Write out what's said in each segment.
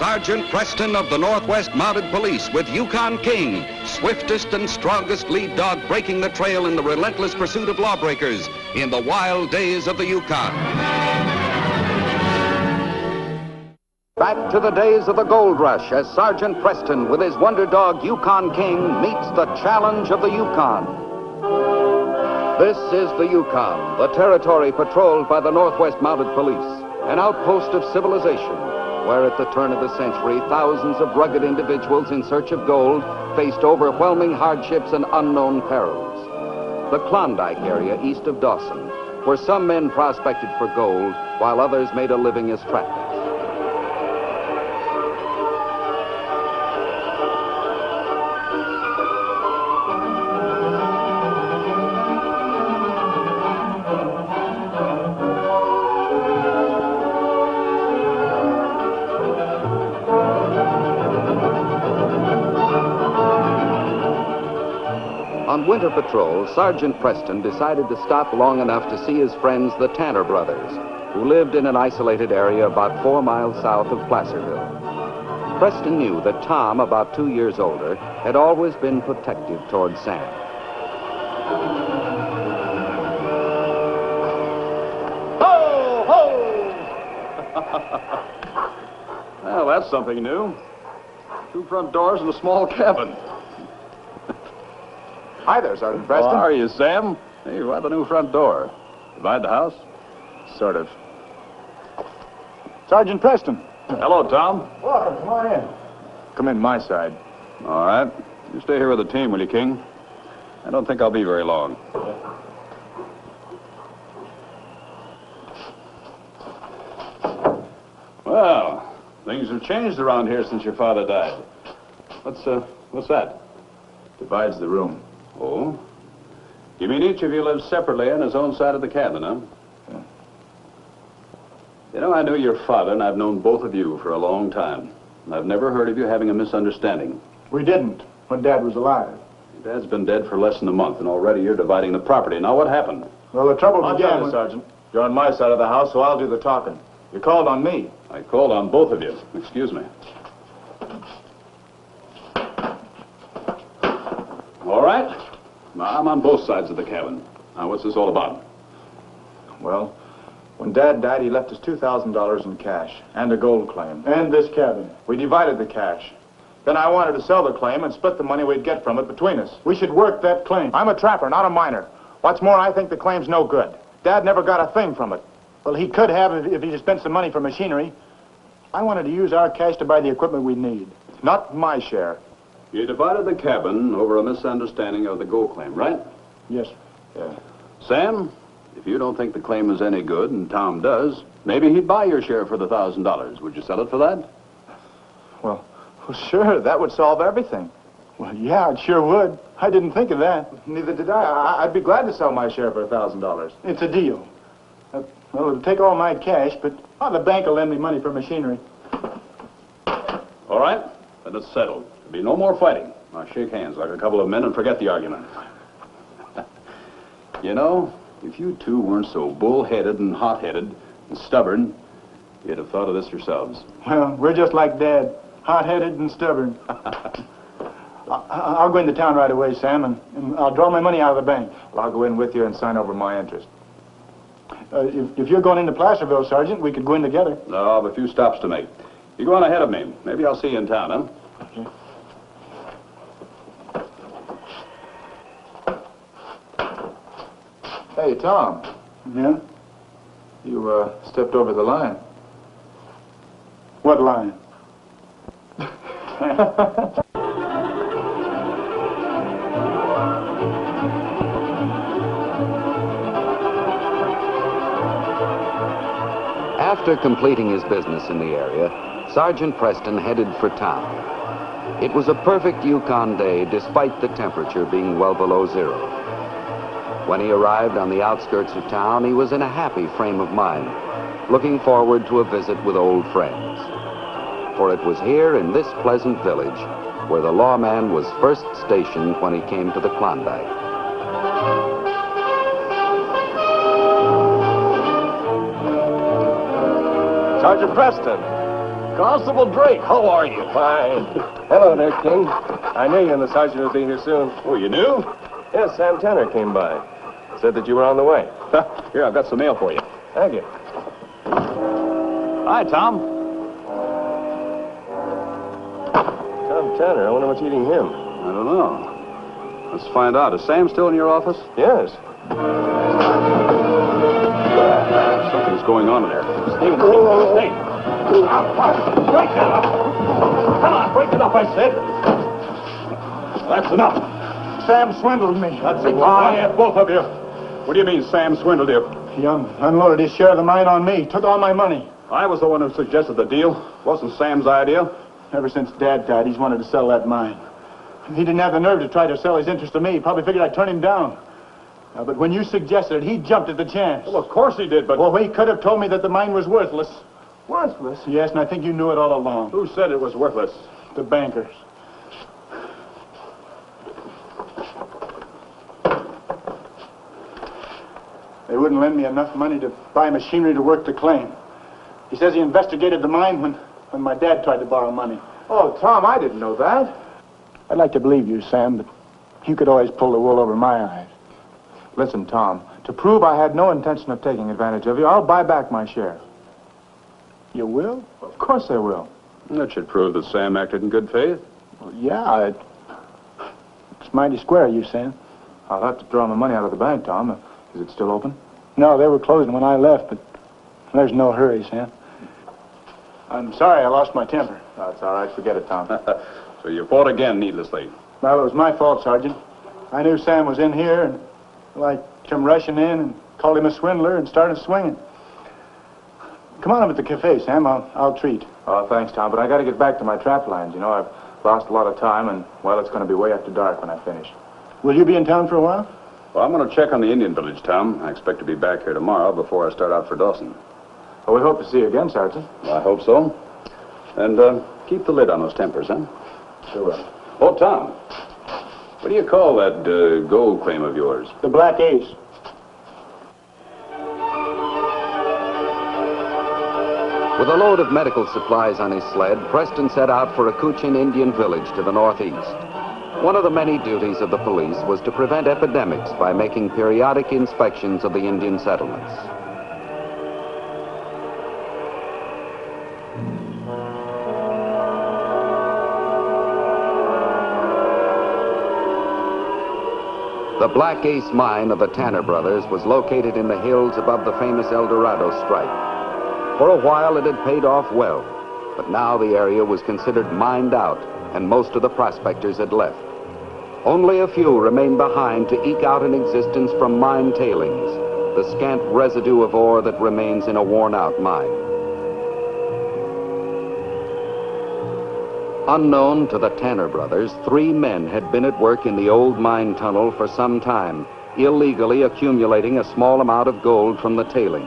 Sergeant Preston of the Northwest Mounted Police with Yukon King, swiftest and strongest lead dog breaking the trail in the relentless pursuit of lawbreakers in the wild days of the Yukon. Back to the days of the gold rush as Sergeant Preston with his wonder dog Yukon King meets the challenge of the Yukon. This is the Yukon, the territory patrolled by the Northwest Mounted Police, an outpost of civilization, where at the turn of the century, thousands of rugged individuals in search of gold faced overwhelming hardships and unknown perils. The Klondike area east of Dawson, where some men prospected for gold, while others made a living as trappers. On winter patrol, Sergeant Preston decided to stop long enough to see his friends, the Tanner brothers, who lived in an isolated area about 4 miles south of Placerville. Preston knew that Tom, about 2 years older, had always been protective toward Sam. Ho, ho! Well, that's something new. Two front doors and a small cabin. Hi there, Sergeant Preston. How are you, Sam? Hey, you're at the new front door. Divide the house? Sort of. Sergeant Preston. Hello, Tom. Welcome. Come on in. Come in my side. All right. You stay here with the team, will you, King? I don't think I'll be very long. Well, things have changed around here since your father died. What's that? Divides the room. Oh? You mean each of you lives separately on his own side of the cabin, huh? Yeah. You know, I knew your father, and I've known both of you for a long time. And I've never heard of you having a misunderstanding. We didn't, when Dad was alive. Your dad's been dead for less than a month, and already you're dividing the property. Now, what happened? Well, the trouble began with... Sergeant, you're on my side of the house, so I'll do the talking. You called on me. I called on both of you. Excuse me. All right. I'm on both sides of the cabin. Now, what's this all about? Well, when Dad died, he left us $2,000 in cash and a gold claim. And this cabin. We divided the cash. Then I wanted to sell the claim and split the money we'd get from it between us. We should work that claim. I'm a trapper, not a miner. What's more, I think the claim's no good. Dad never got a thing from it. Well, he could have if he'd spent some money for machinery. I wanted to use our cash to buy the equipment we need. Not my share. You divided the cabin over a misunderstanding of the gold claim, right? Yes. Yeah. Sam, if you don't think the claim is any good, and Tom does, maybe he'd buy your share for the $1,000. Would you sell it for that? Well, sure, that would solve everything. Well, yeah, it sure would. I didn't think of that. Neither did I. I'd be glad to sell my share for $1,000. It's a deal. Well, it'll take all my cash, but the bank will lend me money for machinery. All right, then it's settled. Be no more fighting. Now shake hands like a couple of men and forget the argument. You know, if you two weren't so bullheaded and hot-headed and stubborn, you'd have thought of this yourselves. Well, we're just like Dad, hot-headed and stubborn. I'll go into town right away, Sam, and I'll draw my money out of the bank. Well, I'll go in with you and sign over my interest. If you're going into Placerville, Sergeant, we could go in together. No, I've a few stops to make. You go on ahead of me. Maybe I'll see you in town, huh? Okay. Hey, Tom. Yeah? You, stepped over the line. What line? After completing his business in the area, Sergeant Preston headed for town. It was a perfect Yukon day, despite the temperature being well below zero. When he arrived on the outskirts of town, he was in a happy frame of mind, looking forward to a visit with old friends. For it was here in this pleasant village where the lawman was first stationed when he came to the Klondike. Sergeant Preston, Constable Drake, how are you? Fine. Hello there, King. I knew you and the sergeant would be here soon. Oh, you knew? Yes, Sam Tanner came by. Said that you were on the way. Here, I've got some mail for you. Thank you. Hi, Tom. Tom Tanner, I wonder what's eating him. I don't know. Let's find out. Is Sam still in your office? Yes. Something's going on in there. Stay. Break that up. Come on, break it up, I said. That's enough. Sam swindled me. That's a lie, both of you. What do you mean Sam swindled you? He unloaded his share of the mine on me, took all my money. I was the one who suggested the deal. Wasn't Sam's idea. Ever since Dad died, he's wanted to sell that mine. He didn't have the nerve to try to sell his interest to me. He probably figured I'd turn him down. But when you suggested it, he jumped at the chance. Well, of course he did, but... Well, he could have told me that the mine was worthless. Worthless? Yes, and I think you knew it all along. Who said it was worthless? The bankers. They wouldn't lend me enough money to buy machinery to work the claim. He says he investigated the mine when my dad tried to borrow money. Oh, Tom, I didn't know that. I'd like to believe you, Sam, but you could always pull the wool over my eyes. Listen, Tom, to prove I had no intention of taking advantage of you, I'll buy back my share. You will? Of course I will. That should prove that Sam acted in good faith. Well, yeah, it's mighty square of you, Sam. I'll have to draw my money out of the bank, Tom. Is it still open? No, they were closing when I left, but there's no hurry, Sam. I'm sorry I lost my temper. That's all right. Forget it, Tom. So you fought again needlessly. Well, it was my fault, Sergeant. I knew Sam was in here, and I come rushing in and called him a swindler and started swinging. Come on up at the cafe, Sam. I'll treat. Oh, thanks, Tom, but I got to get back to my trap lines. You know, I've lost a lot of time, and, well, it's going to be way after dark when I finish. Will you be in town for a while? Well, I'm going to check on the Indian village, Tom. I expect to be back here tomorrow before I start out for Dawson. Well, we hope to see you again, Sergeant. Well, I hope so. And keep the lid on those tempers, huh? Sure will. Oh, Tom, what do you call that gold claim of yours? The Black Ace. With a load of medical supplies on his sled, Preston set out for a Kuchin Indian village to the northeast. One of the many duties of the police was to prevent epidemics by making periodic inspections of the Indian settlements. The Black Ace mine of the Tanner brothers was located in the hills above the famous El Dorado strike. For a while it had paid off well, but now the area was considered mined out and most of the prospectors had left. Only a few remained behind to eke out an existence from mine tailings, the scant residue of ore that remains in a worn-out mine. Unknown to the Tanner brothers, three men had been at work in the old mine tunnel for some time, illegally accumulating a small amount of gold from the tailings.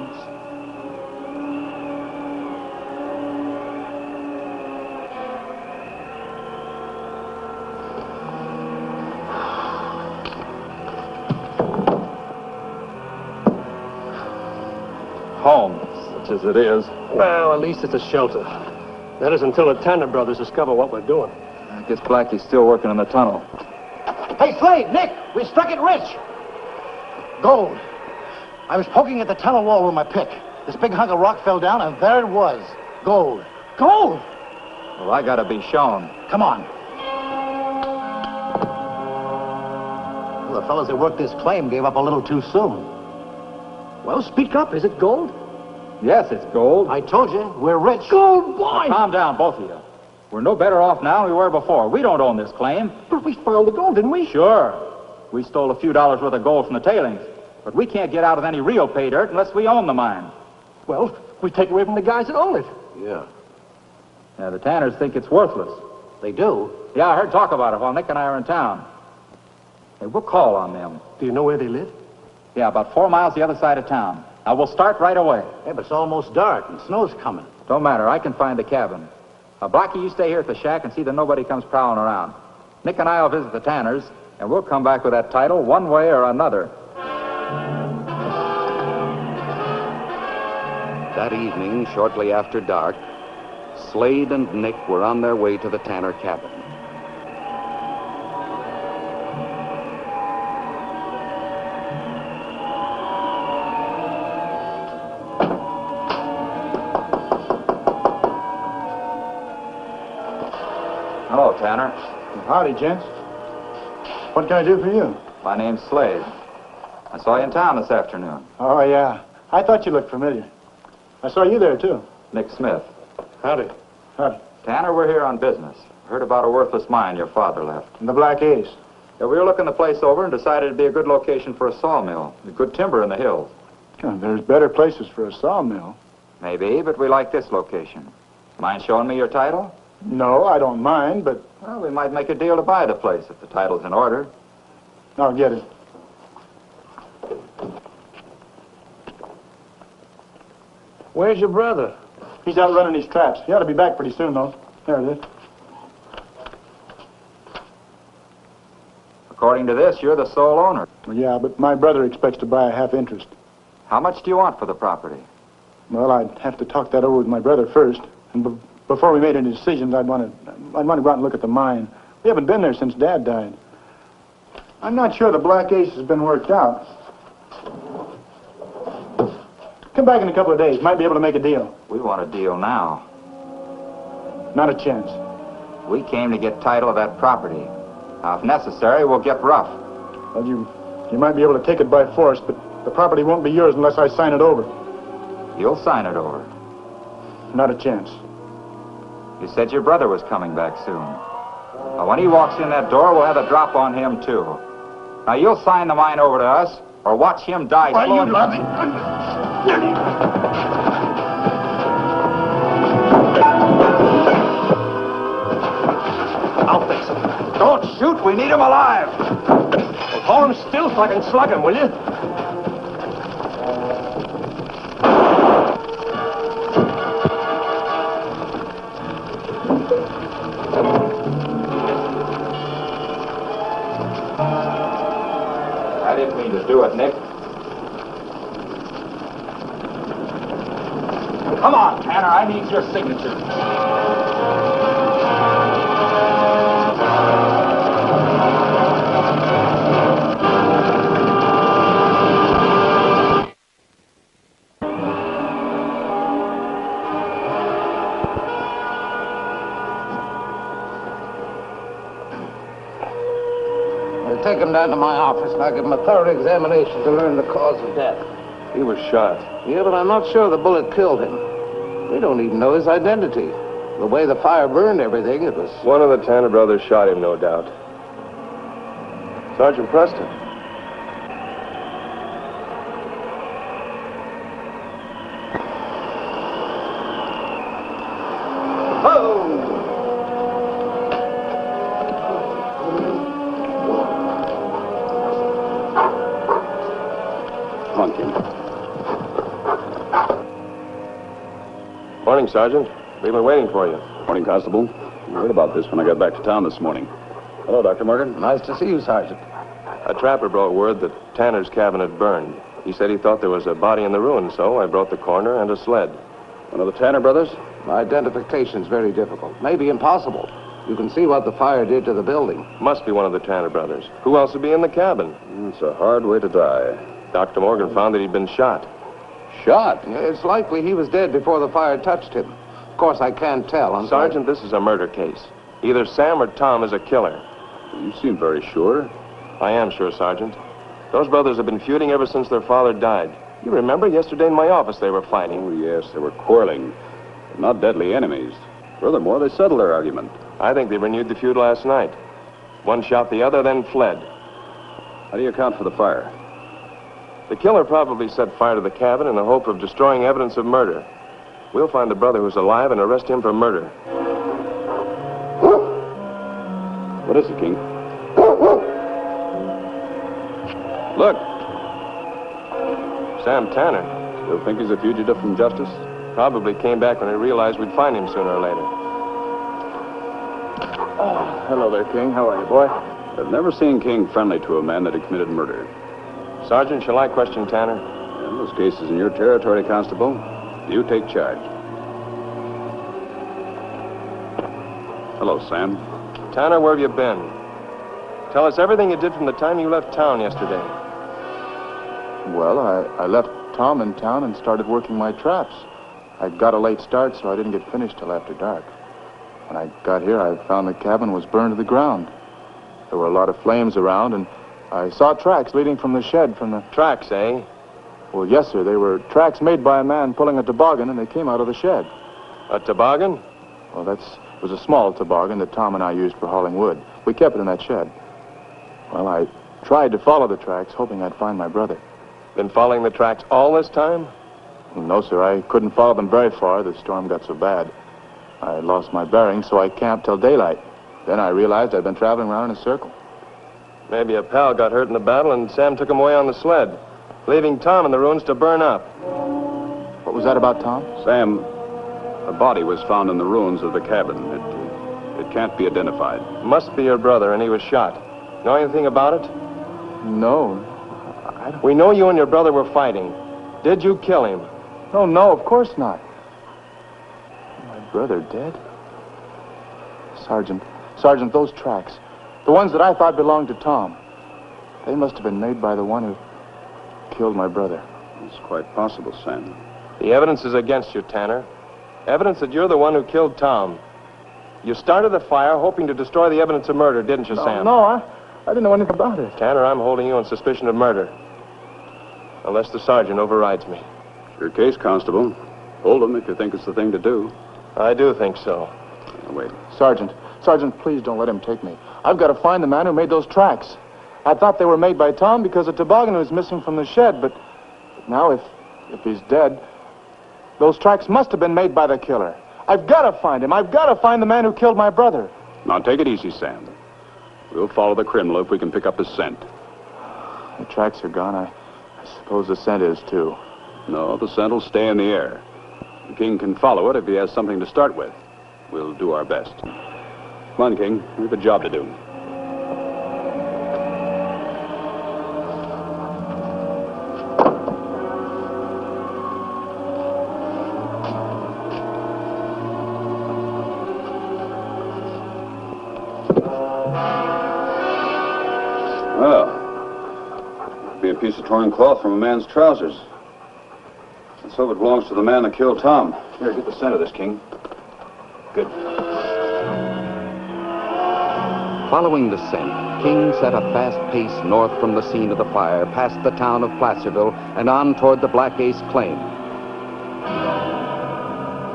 Home, such as it is. Well, at least it's a shelter. That is until the Tanner brothers discover what we're doing. I guess Blackie's still working in the tunnel. Hey, Slade, Nick, we struck it rich. Gold. I was poking at the tunnel wall with my pick. This big hunk of rock fell down, and there it was. Gold. Gold? Well, I gotta be shown. Come on. Well, the fellows that worked this claim gave up a little too soon. Well, speak up. Is it gold? Yes, it's gold. I told you, we're rich. Gold, boy! Now, calm down, both of you. We're no better off now than we were before. We don't own this claim. But we found the gold, didn't we? Sure. We stole a few dollars worth of gold from the tailings. But we can't get out of any real pay dirt unless we own the mine. Well, we take away from the guys that own it. Yeah. Now, the Tanners think it's worthless. They do? Yeah, I heard talk about it while Nick and I were in town. Hey, we'll call on them. Do you know where they live? Yeah, about 4 miles the other side of town. Now, we'll start right away. Yeah, but it's almost dark, and snow's coming. Don't matter. I can find a cabin. Now, Blackie, you stay here at the shack and see that nobody comes prowling around. Nick and I will visit the Tanners, and we'll come back with that title one way or another. That evening, shortly after dark, Slade and Nick were on their way to the Tanner cabin. Hello, Tanner. Howdy, gents. What can I do for you? My name's Slade. I saw you in town this afternoon. Oh, yeah. I thought you looked familiar. I saw you there, too. Nick Smith. Howdy. Howdy. Tanner, we're here on business. Heard about a worthless mine your father left. And the Black Ace. Yeah, we were looking the place over and decided it'd be a good location for a sawmill. There's good timber in the hills. Yeah, there's better places for a sawmill. Maybe, but we like this location. Mind showing me your title? No, I don't mind, but... Well, we might make a deal to buy the place if the title's in order. I'll get it. Where's your brother? He's out running his traps. He ought to be back pretty soon, though. There it is. According to this, you're the sole owner. Well, yeah, but my brother expects to buy a half interest. How much do you want for the property? Well, I'd have to talk that over with my brother first. And before we made any decisions, I'd want to go out and look at the mine. We haven't been there since Dad died. I'm not sure the Black Ace has been worked out. Come back in a couple of days. Might be able to make a deal. We want a deal now. Not a chance. We came to get title of that property. Now, if necessary, we'll get rough. Well, you might be able to take it by force, but the property won't be yours unless I sign it over. You'll sign it over. Not a chance. You said your brother was coming back soon. Now, when he walks in that door, we'll have a drop on him, too. Now, you'll sign the mine over to us, or watch him die. Why you loving? I'll fix him. Don't shoot, we need him alive. Well, hold him still so I can slug him, will you? I didn't mean to do it, Nick. Come on, Tanner, I need your signature. I'll take him down to my office and I'll give him a thorough examination to learn the cause of death. He was shot. Yeah, but I'm not sure the bullet killed him. We don't even know his identity. The way the fire burned everything, it was... One of the Tanner brothers shot him, no doubt. Sergeant Preston. Morning, Sergeant. We've been waiting for you. Morning, Constable. I heard about this when I got back to town this morning. Hello, Dr. Morgan. Nice to see you, Sergeant. A trapper brought word that Tanner's cabin had burned. He said he thought there was a body in the ruins, so I brought the coroner and a sled. One of the Tanner brothers? My identification's very difficult. Maybe impossible. You can see what the fire did to the building. Must be one of the Tanner brothers. Who else would be in the cabin? It's a hard way to die. Dr. Morgan found that he'd been shot. Shot? It's likely he was dead before the fire touched him. Of course, I can't tell. Sergeant, this is a murder case. Either Sam or Tom is a killer. You seem very sure. I am sure, Sergeant. Those brothers have been feuding ever since their father died. You remember yesterday in my office they were fighting. Oh, yes, they were quarreling. But not deadly enemies. Furthermore, they settled their argument. I think they renewed the feud last night. One shot the other, then fled. How do you account for the fire? The killer probably set fire to the cabin in the hope of destroying evidence of murder. We'll find the brother who's alive and arrest him for murder. What is it, King? Look! Sam Tanner. Still think he's a fugitive from justice? Probably came back when he realized we'd find him sooner or later. Oh, hello there, King. How are you, boy? I've never seen King friendly to a man that had committed murder. Sergeant, shall I question Tanner? In those cases in your territory, Constable, you take charge. Hello, Sam. Tanner, where have you been? Tell us everything you did from the time you left town yesterday. Well, I left Tom in town and started working my traps. I got a late start, so I didn't get finished till after dark. When I got here, I found the cabin was burned to the ground. There were a lot of flames around, and I saw tracks leading from the shed from the... Tracks, eh? Well, yes, sir. They were tracks made by a man pulling a toboggan, and they came out of the shed. A toboggan? Well, it was a small toboggan that Tom and I used for hauling wood. We kept it in that shed. Well, I tried to follow the tracks, hoping I'd find my brother. Been following the tracks all this time? No, sir. I couldn't follow them very far. The storm got so bad. I lost my bearings, so I camped till daylight. Then I realized I'd been traveling around in a circle. Maybe a pal got hurt in the battle, and Sam took him away on the sled, leaving Tom in the ruins to burn up. What was that about Tom? Sam, a body was found in the ruins of the cabin. It can't be identified. Must be your brother, and he was shot. Know anything about it? No. I don't... We know you and your brother were fighting. Did you kill him? No, no, of course not. My brother dead? Sergeant, those tracks. The ones that I thought belonged to Tom. They must have been made by the one who killed my brother. It's quite possible, Sam. The evidence is against you, Tanner. Evidence that you're the one who killed Tom. You started the fire hoping to destroy the evidence of murder, didn't you, Sam? No, I didn't know anything about it. Tanner, I'm holding you on suspicion of murder. Unless the sergeant overrides me. It's your case, Constable. Hold him if you think it's the thing to do. I do think so. Now, wait. Sergeant, please don't let him take me. I've got to find the man who made those tracks. I thought they were made by Tom because a toboggan was missing from the shed, but now if he's dead, those tracks must have been made by the killer. I've got to find him. I've got to find the man who killed my brother. Now, take it easy, Sam. We'll follow the criminal if we can pick up the scent. The tracks are gone. I suppose the scent is, too. No, the scent will stay in the air. The King can follow it if he has something to start with. We'll do our best. Come on, King. We have a job to do. Well, could be a piece of torn cloth from a man's trousers. Let's hope it belongs to the man that killed Tom. Here, get the scent of this, King. Good. Following the scent, King set a fast pace north from the scene of the fire, past the town of Placerville, and on toward the Black Ace claim.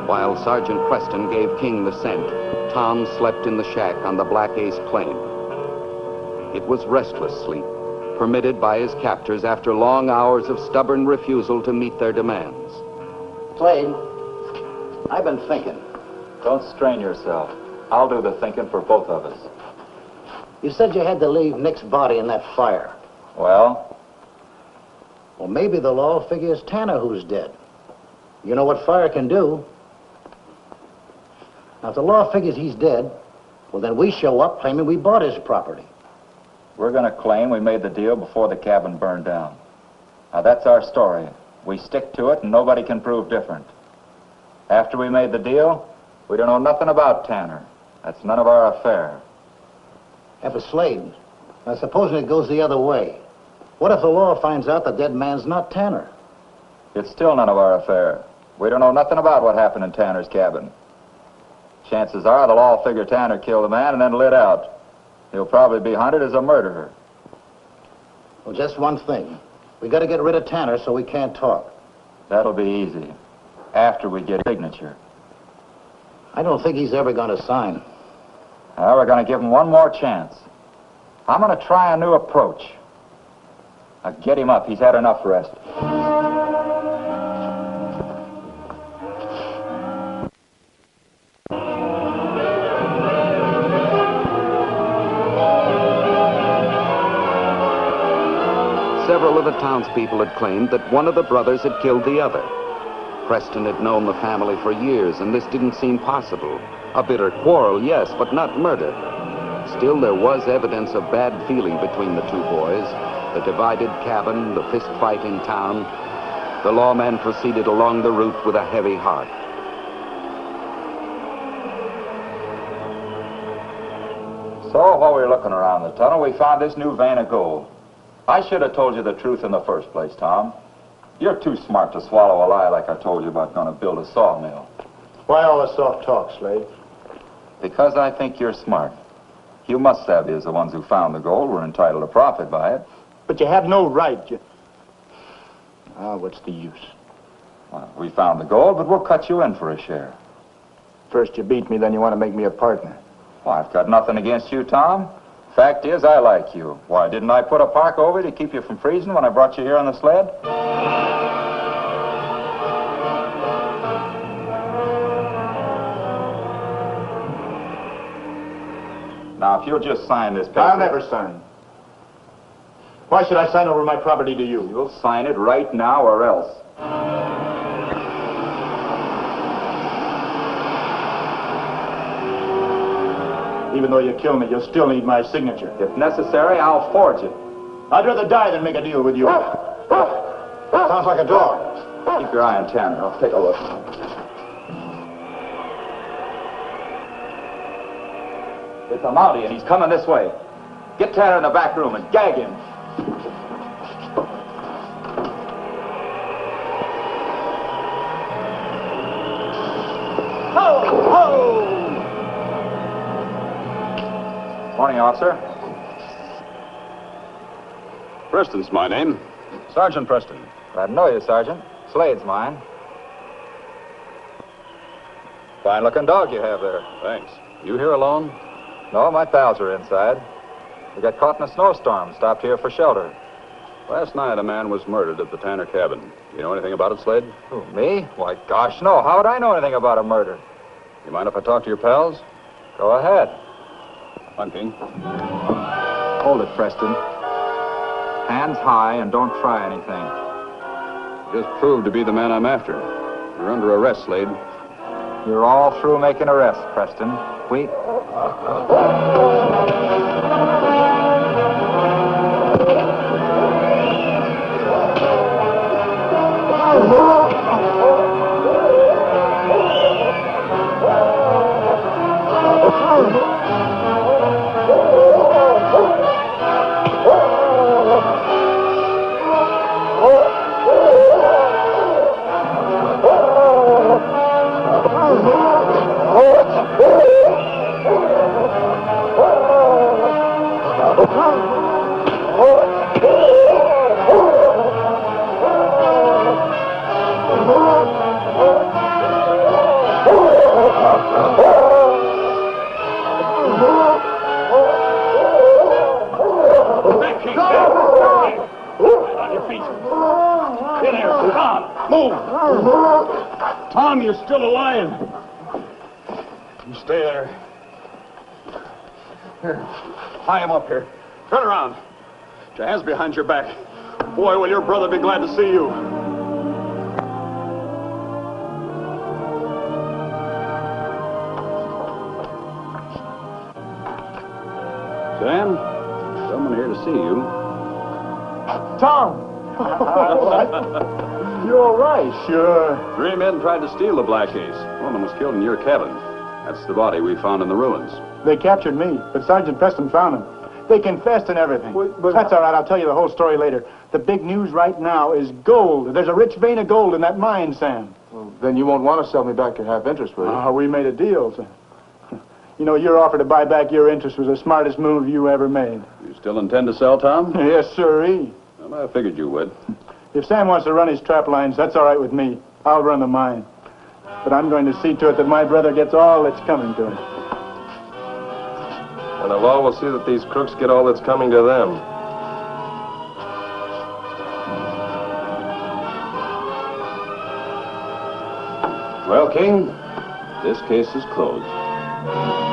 While Sergeant Preston gave King the scent, Tom slept in the shack on the Black Ace claim. It was restless sleep, permitted by his captors after long hours of stubborn refusal to meet their demands. Slade, I've been thinking. Don't strain yourself. I'll do the thinking for both of us. You said you had to leave Nick's body in that fire. Well? Well, maybe the law figures Tanner who's dead. You know what fire can do. Now, if the law figures he's dead, well, then we show up claiming we bought his property. We're going to claim we made the deal before the cabin burned down. Now, that's our story. We stick to it, and nobody can prove different. After we made the deal, we don't know nothing about Tanner. That's none of our affair. Yeah, but Slade, now supposing it goes the other way, what if the law finds out the dead man's not Tanner? It's still none of our affair. We don't know nothing about what happened in Tanner's cabin. Chances are the law figure Tanner killed the man and then lit out. He'll probably be hunted as a murderer. Well, just one thing. We got to get rid of Tanner so we can't talk. That'll be easy. After we get his signature. I don't think he's ever going to sign. Well, we're going to give him one more chance. I'm going to try a new approach. Now, get him up. He's had enough rest. Several of the townspeople had claimed that one of the brothers had killed the other. Preston had known the family for years, and this didn't seem possible. A bitter quarrel, yes, but not murder. Still, there was evidence of bad feeling between the two boys. The divided cabin, the fist fight in town. The lawman proceeded along the route with a heavy heart. So while we were looking around the tunnel, we found this new vein of gold. I should have told you the truth in the first place, Tom. You're too smart to swallow a lie like I told you about gonna build a sawmill. Why all the soft talk, Slade? Because I think you're smart. You must savvy as the ones who found the gold were entitled to profit by it. But you had no right. Ah, what's the use? Well, we found the gold, but we'll cut you in for a share. First you beat me, then you want to make me a partner. Well, I've got nothing against you, Tom. Fact is, I like you. Why, didn't I put a parka over to keep you from freezing when I brought you here on the sled? Now, if you'll just sign this paper... I'll never sign. Why should I sign over my property to you? You'll sign it right now or else. Even though you kill me, you'll still need my signature. If necessary, I'll forge it. I'd rather die than make a deal with you. Sounds like a dog. Keep your eye on Tanner. I'll take a look. It's a Mountie, and he's coming this way. Get Tanner in the back room and gag him. Ho! Ho! Morning, officer. Preston's my name. Sergeant Preston. Glad to know you, Sergeant. Slade's mine. Fine-looking dog you have there. Thanks. You here alone? No, my pals are inside. We got caught in a snowstorm, stopped here for shelter. Last night, a man was murdered at the Tanner cabin. You know anything about it, Slade? Who, me? Why, gosh, no. How would I know anything about a murder? You mind if I talk to your pals? Go ahead. Come on, King. Hold it, Preston. Hands high and don't try anything. You just proved to be the man I'm after. You're under arrest, Slade. You're all through making arrests, Preston. We... Tom, you're still alive. You stay there. Here, tie him up here. Turn around. Put your hands behind your back. Boy, will your brother be glad to see you. Sam, someone here to see you. Tom! You're all right, sure. 3 men tried to steal the Black Ace. A woman was killed in your cabin. That's the body we found in the ruins. They captured me, but Sergeant Preston found him. They confessed and everything. But that's all right. I'll tell you the whole story later. The big news right now is gold. There's a rich vein of gold in that mine, Sam. Well, then you won't want to sell me back your half interest, will you? Oh, we made a deal, Sam. You know, your offer to buy back your interest was the smartest move you ever made. You still intend to sell, Tom? Yes, sirree. Well, I figured you would. If Sam wants to run his trap lines, that's all right with me. I'll run the mine. But I'm going to see to it that my brother gets all that's coming to him. And the law will see that these crooks get all that's coming to them. Well, King, this case is closed.